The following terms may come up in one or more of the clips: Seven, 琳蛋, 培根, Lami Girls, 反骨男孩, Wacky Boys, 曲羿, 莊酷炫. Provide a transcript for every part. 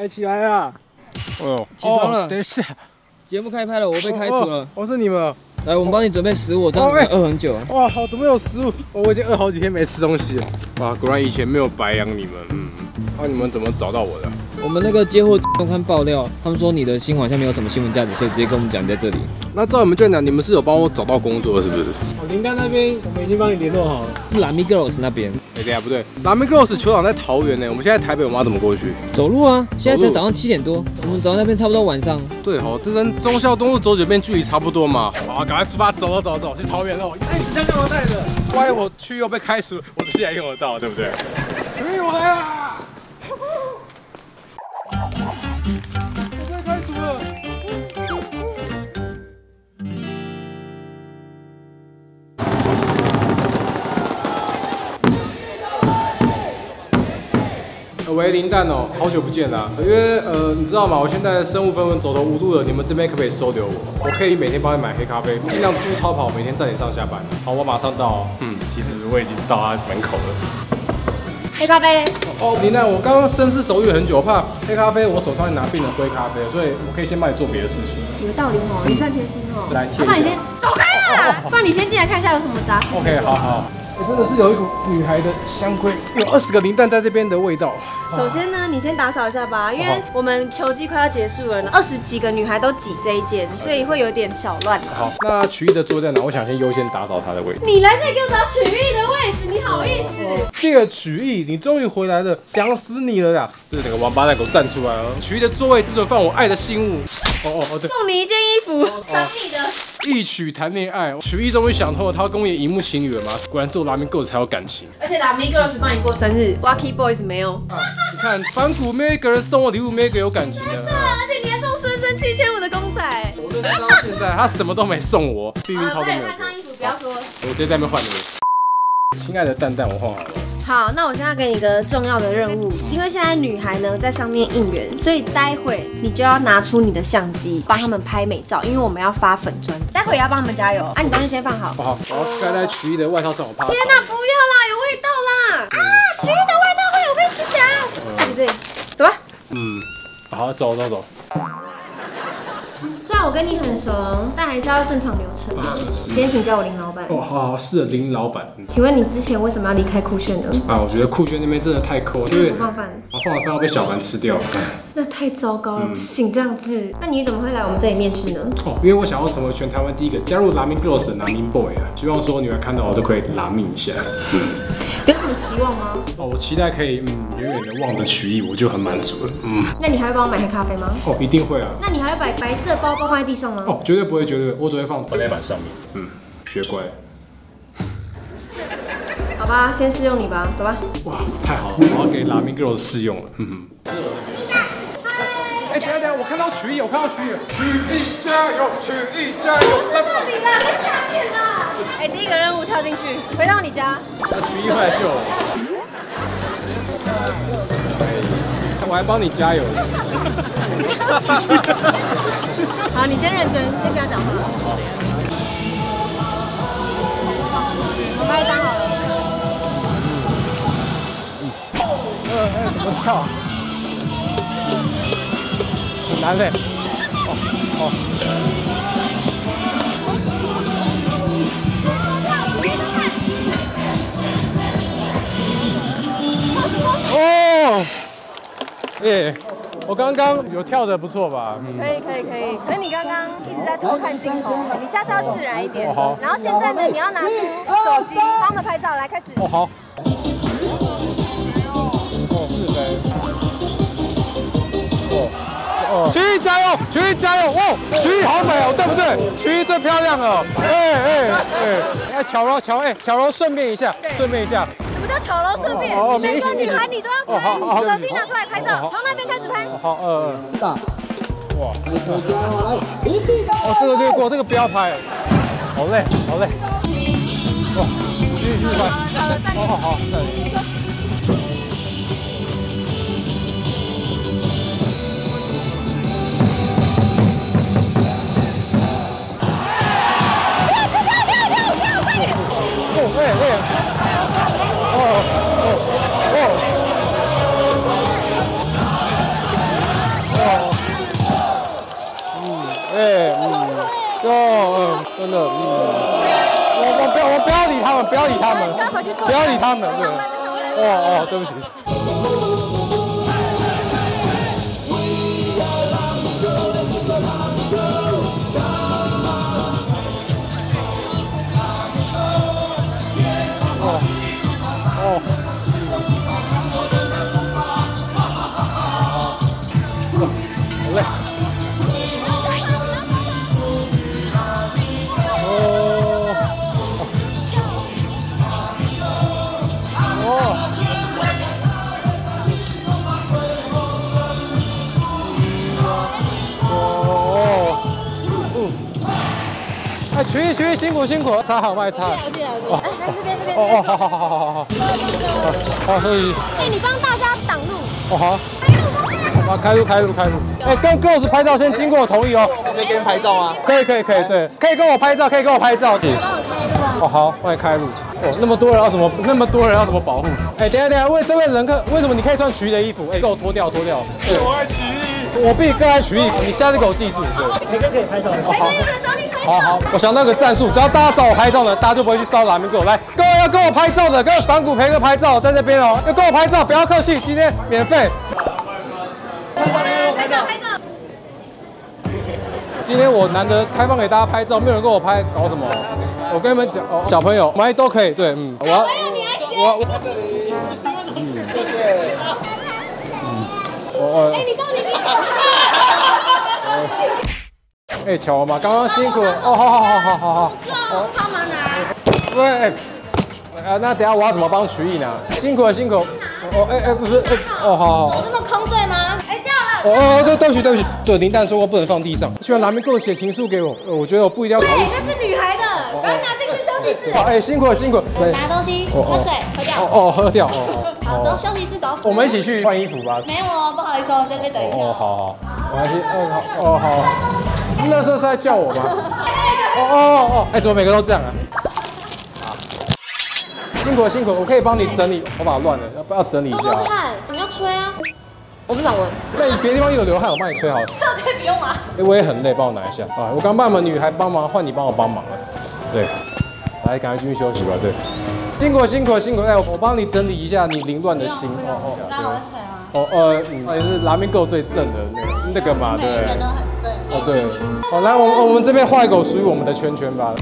哎，起来啊！哦，起床了。等一下，节目开拍了，我被开除了。哦，是你们。来，我们帮你准备食物，我真的饿很久。哇，好，怎么有食物？我已经饿好几天没吃东西了。哇，果然以前没有白养你们。嗯，那你们怎么找到我的？我们那个接获周刊爆料，他们说你的新闻好像没有什么新闻价值，所以直接跟我们讲在这里。那照你们这样讲，你们是有帮我找到工作是不是？哦，林丹那边我们已经帮你联络好了。是 Lami Girls 那边。哎，对啊，不对 ，Lami Girls 球场在桃园呢。我们现在台北，我们要怎么过去？走路啊，现在才早上7点多，我们走到那边差不多晚上。对哦，这跟忠孝东路走九遍距离差不多嘛。好啊，赶快出发，走，去桃园喽！哎，你这样给我带着，万一我去又被开除，我这下用得到，对不对？哎，我来啦！ 喂，林蛋哦，好久不见啦！因为你知道吗？我现在身无分文，走投无路了。你们这边可不可以收留我？我可以每天帮你买黑咖啡，尽量租超跑，每天载你上下班。好，我马上到哦。嗯，其实我已经到他门口了。黑咖啡。哦，林蛋，我刚刚深思熟虑很久，我怕黑咖啡我手上拿变成灰咖啡，所以我可以先帮你做别的事情。有道理哦，也算贴心哦。来，贴一下。那你先走开啦！不然你先进来看一下有什么杂事。OK， 好好。 真的是有一股女孩的香味，有20个林蛋在这边的味道。首先呢，你先打扫一下吧，因为我们球季快要结束了，20几个女孩都挤这一间，所以会有点小乱。好，那曲艺的座位在哪？我想先优先打扫她的位置。你来这里给我找曲艺的位置，你好意思？这个曲艺，你终于回来了，想死你了啦！这两个王八蛋给我站出来哦！曲艺的座位只准放我爱的新物。对，送你一件衣服，赏你的。一曲谈恋爱，曲艺终于想透了，他要跟我演荧幕情侣了吗？果然是我。 Lami Girls 才有感情，而且 Lami Girls 帮你过生日 ，Wacky Boys 没有。啊、你看，反骨没有一个人送我礼物，没有一个有感情的。真的，而且你还送深深7500的公仔。我认识到现在，他什么都没送我，避孕套都没有。换上衣服，不要说。我直接在那边换你。亲爱的蛋蛋，我换好了。好，那我现在给你一个重要的任务，因为现在女孩呢在上面应援，所以待会你就要拿出你的相机帮他们拍美照，因为我们要发粉专。 待会也要帮他们加油啊！你东西先放好。好，我要盖在曲艺的外套上，我怕。天哪，不要啦，有味道啦！啊，曲艺的外套会有味子夹。看你这里，走吧。嗯，好，走。虽然我跟你很熟，但还是要正常流程啊。先请叫我林老板。哦，好，是林老板。请问你之前为什么要离开酷炫呢？啊，我觉得酷炫那边真的太抠，因为不放饭。我放了饭要被小凡吃掉。 那太糟糕了，不行这样子。那你怎么会来我们这里面试呢？哦，因为我想要成为全台湾第一个加入 Lami Girls 的 Lami Boy 啊，希望说女孩看到我都可以Lami一下。有什么期望吗？哦，我期待可以远远的望着曲艺，我就很满足了。嗯，那你还会帮我买黑咖啡吗？哦，一定会啊。那你还会把白色包包放在地上吗？哦，绝对不会，绝对，我只会放白板上面。嗯，学乖。 好吧，先试用你吧，走吧。哇，太好了，我要给 Lami Girls 试用了。哎，等一下，我看到曲艺，曲艺加油，曲艺加油！在这里啦，在下面啦。哎，第一个任务跳进去，回到你家。那曲艺会来救我。我还帮你加油。好，你先认真，先不要讲话。我拍一张好了。 怎么跳？很难嘞。耶！我刚刚有跳得不错吧？可以。可是你刚刚一直在偷看镜头，你下次要自然一点。好。然后现在呢，你要拿出手机帮我们拍照，来开始。哦，好。 曲艺加油！曲艺加油！哦，曲艺好美哦，对不对？曲艺最漂亮了。哎，巧柔，顺便一下。什么叫巧柔顺便？每一个女孩你都要拍，手机拿出来拍照，从那边开始拍。好，大。哇，哦，这个略过，这个不要拍。好累。哇，继续拍。好，再来。真的，我不要理他们，不要理他们，不要理他们，对，哦哦，对不起。 学习辛苦辛苦，擦好外擦。哦，这边。哦好。好，所以。哎，你帮大家挡路。哦好。啊，开路。哎，跟 girls 拍照先经过我同意哦。可以跟你拍照吗？可以，对，可以跟我拍照。哦好，帮你开路。哦，那么多人要怎么保护？哎，等一下，为什么你可以穿曲艺的衣服？哎，给我脱掉。我爱曲艺。我必更爱曲艺，你下次给我记住。对，可以拍照。好。 好，我想到个战术，只要大家找我拍照呢，大家就不会去骚扰民众。来，各位要跟我拍照的，跟反骨培哥拍照，在这边哦，要跟我拍照，不要客气，今天免费。拍照。今天我难得开放给大家拍照，没有人跟我拍，搞什么？我跟你们讲，哦，小朋友，买都可以，对，嗯，我。哎，你到你那边。 哎，巧嘛，刚刚辛苦了哦，好。我帮忙拿。喂，啊，那等下我要怎么帮曲艺拿？辛苦。哦，哎，不是，哦，好。手这么空对吗？哎，掉了。哦，对不起。对，林丹说过不能放地上，居然拿没给我写情书给我，我觉得我不一定要考虑。对，那是女孩的，赶紧拿进去休息室。哎，辛苦。拿东西，喝水，喝掉。喝掉。好，走，休息室走。我们一起去换衣服吧。没有哦，不好意思，我在这边等一下。哦，好。没关系，好。 垃圾是在叫我吗？哦，哎，怎么每个都这样啊？辛苦，我可以帮你整理，头发乱了，要整理一下。多汗，你要吹啊！我不想闻。那你别地方有流汗，我帮你吹好了。这可以不用吗？我也很累，帮我拿一下啊！我刚帮你们女孩帮忙，换你帮我帮忙了。对，来，赶快进去休息吧。对，辛苦，哎，我帮你整理一下你凌乱的心。哦哦。那我是谁吗？也是拉面狗最正的那个嘛，对。 哦对，好来，我们这边画一个属于我们的圈圈吧。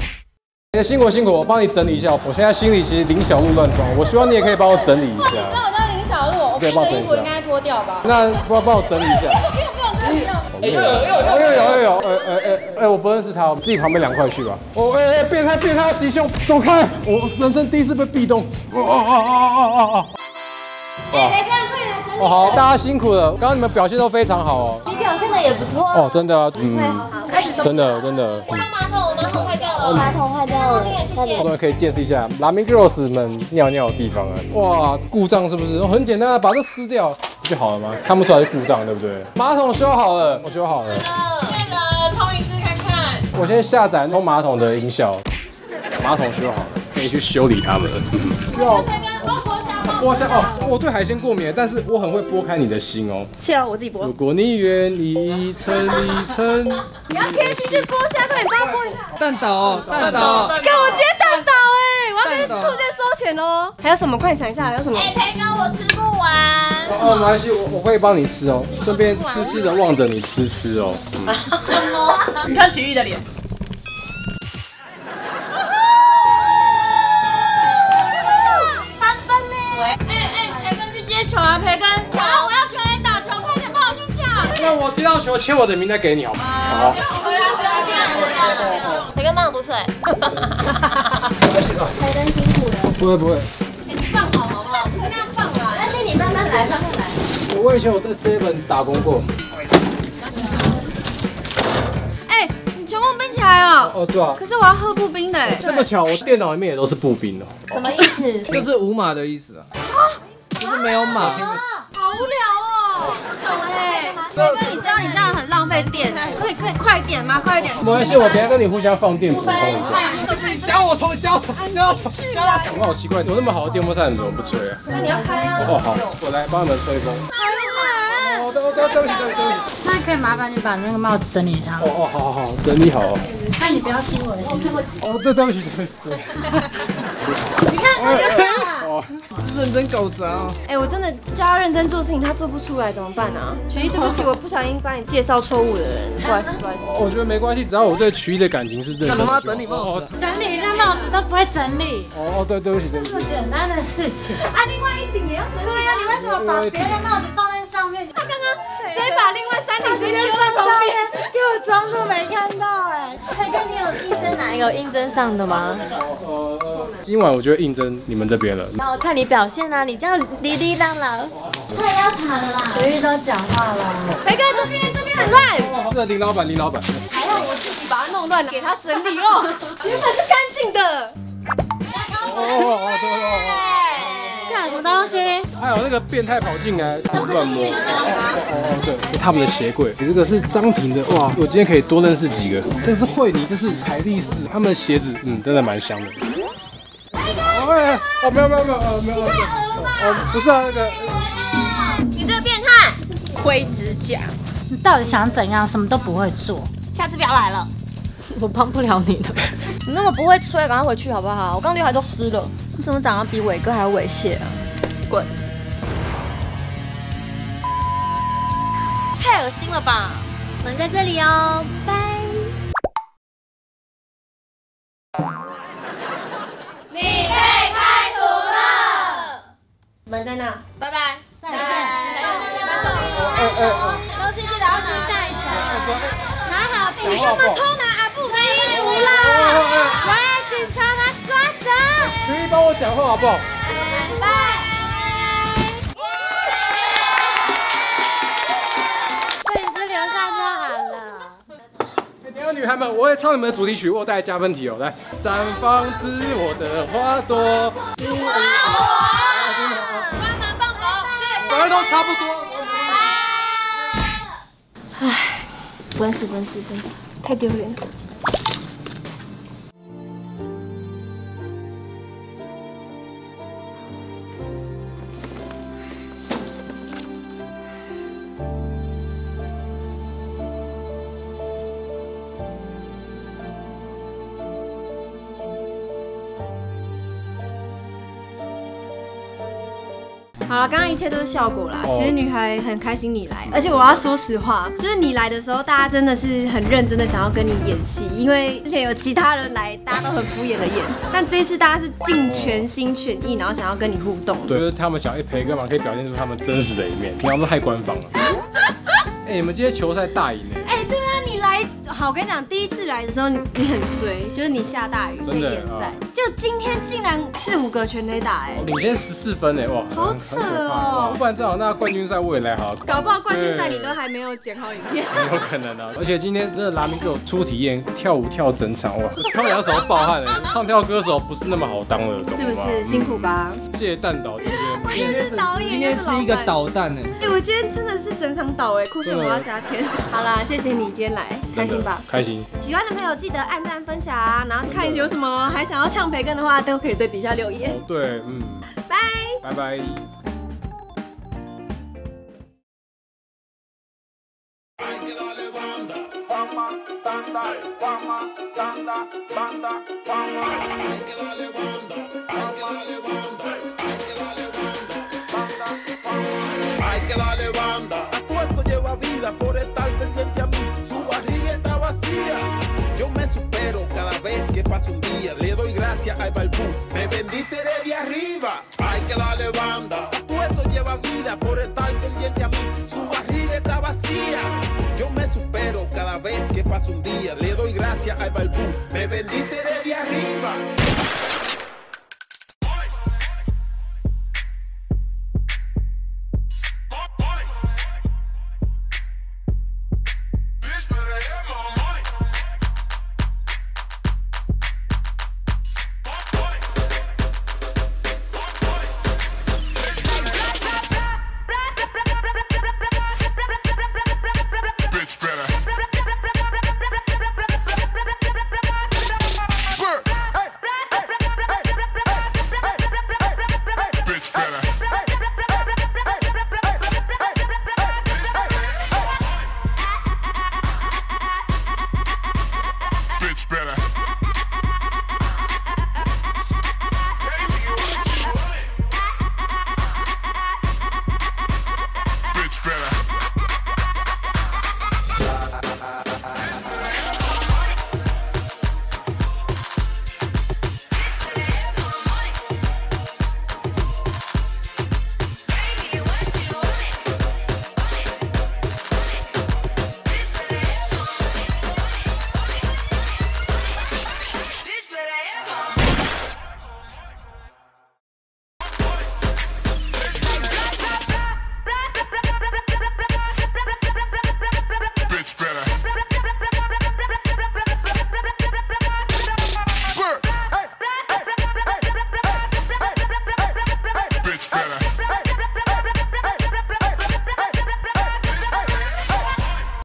辛苦，我帮你整理一下。我现在心里其实林小璐乱撞，我希望你也可以帮我整理一下。你知道我叫林小璐，我这个衣服应该脱掉吧？那帮我整理一下。不用。哎，我不认识他，我们自己旁边两块去吧。哦哎，变态袭胸，走开！我人生第一次被壁咚。哦。 哦好，大家辛苦了，刚刚你们表现都非常好哦，你表现的也不错哦，真的啊，嗯，真的，马桶坏掉了，终于可以见识一下拉米 girls 们尿尿的地方了，哇，故障是不是？很简单啊，把这撕掉就好了吗？看不出来是故障，对不对？马桶修好了，对了，冲一次看看，我先下载冲马桶的音效，马桶修好了，可以去修理它们了。 剥虾哦，我对海鲜过敏，但是我很会剥开你的心哦。是啊，我自己剥。如果你愿意一层，你要贴心去剥虾，快点帮我剥一下。蛋倒，看我接蛋倒哎，我要跟兔姐收钱哦。还有什么？快想一下，还有什么？哎，培哥，我吃不完。哦，没关系，我会帮你吃哦。顺便痴痴的望着你吃哦。什么？你看曲艺的脸。 哎，培根去接球啊！培根，好，我要全垒打球，快点帮我去抢！那我接到球，签我的名再给你好吗？好。培根帮我补水。培根辛苦了。不会。哎，你放好好不好？不能那样放啦，而且你慢慢来。我以前我在 Seven 打工过。哎，你全部冰起来哦。哦，对啊。可是我要喝布冰的哎。这么巧，我电脑里面也都是布冰哦。 什么意思？就是无码的意思啊，就是没有码。好无聊哦，我不懂哎。哥，你知道你这样很浪费电，可以快点吗？快点。没关系，我等下跟你互相放电补充一下。教我。我好奇怪，有那么好的电风扇，你怎么不吹啊？那你要开啊。哦好，我来帮你们吹风。哎呀，对不起。那可以麻烦你把那个帽子整理一下。哦哦，好好好，整理好。那你不要踢我的鞋。哦，对对不起对不起。你看大家啊，认真搞砸啊！哎，我真的叫他认真做事情，他做不出来怎么办啊？曲艺，对不起，我不小心把你介绍错误的人，不好意思不好意思。我觉得没关系，只要我对曲艺的感情是认真。干嘛整理帽子？整理一下帽子都不会整理。哦哦，对对不起对不起。这么简单的事情啊，另外一顶也要整理。对呀，你为什么把别的帽子放在？ 他刚刚直接把另外三顶直接丢在旁边，给我装作没看到哎。凯哥，你有应征哪有应征上的吗？今晚我就应征你们这边了。那我看你表现啊，你这样哩哩啦啦，太要惨了啦！谁遇到讲话了？凯哥这边很乱。是林老板，林老板。还要我自己把它弄乱，给他整理哦。原本是干净的。哦 什么东西？还有那个变态跑进来乱摸。哦对，他们的鞋柜，你这个是张婷的哇！我今天可以多认识几个。这是惠妮，这是凯丽丝，他们的鞋子真的蛮香的。哎，哦没有。太恶了吧？哦不是啊那个。你这个变态，灰指甲，你到底想怎样？什么都不会做，下次不要来了。我帮不了你的。你那么不会吹，赶快回去好不好？我刚刘海都湿了。 你怎么长得比伟哥还猥亵啊？滚！太恶心了吧！我们在这里哦，拜。你被开除了。门在那，拜拜。再见。东西记得要自己带走。拿好，你干嘛偷拿阿布的衣服啦？喂，警察来抓人！ 可以帮我讲话好不好？拜。这里是留下就好了。等下女孩们，我会唱你们的主题曲，我带加分题哦，来。绽放自我的花朵。关门放狗，反正都差不多。哎，不认识，太丢脸了。 好了，刚刚一切都是效果啦。其实女孩很开心你来，而且我要说实话，就是你来的时候，大家真的是很认真的想要跟你演戏，因为之前有其他人来，大家都很敷衍的演，但这次大家是尽全心全意，然后想要跟你互动。对，就是他们想要陪哥嘛，可以表现出他们真实的一面，平常都太官方了。哎，你们今天球赛大赢哎！哎，对啊，你来好，我跟你讲，第一次来的时候你很衰，就是你下大雨，所以演赛。就今天竟然4、5个全垒打哎，领先14分哎，哇，好扯哦！不然正好那冠军赛我也来好，搞不好冠军赛你都还没有剪好影片，有可能啊！而且今天真的拉米哥初体验跳舞跳整场哇，跳两手爆汗哎，唱跳歌手不是那么好当的，是不是？辛苦吧！谢谢蛋导，今天是导演，今天是一个导弹哎，哎，我今天真的是整场导哎，酷炫。 我要加钱。好啦，谢谢你今天来，开心吧？开心。喜欢的朋友记得按赞、分享，然后看有什么还想要呛培根的话，都可以在底下留言。哦，对，嗯。拜拜拜。Por estar pendiente a mí, su barriga está vacía. Yo me supero cada vez que paso un día. Le doy gracias al Balbú, me bendice de vía arriba. Hay que darle banda, todo eso lleva vida. Por estar pendiente a mí, su barriga está vacía. Yo me supero cada vez que paso un día. Le doy gracias al Balbú, me bendice de vía arriba.